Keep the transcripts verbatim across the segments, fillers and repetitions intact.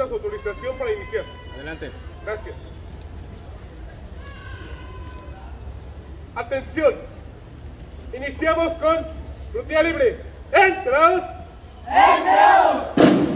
Solicita su autorización para iniciar. Adelante. Gracias. Atención. Iniciamos con rutina libre. ¡Entrados! ¡Entrados! ¡México! ¡México!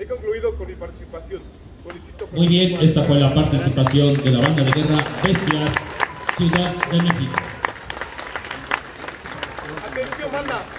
He concluido con mi participación. Solicito... Muy bien, esta fue la participación de la Banda de Guerra Bestias, Ciudad de México. Atención, banda.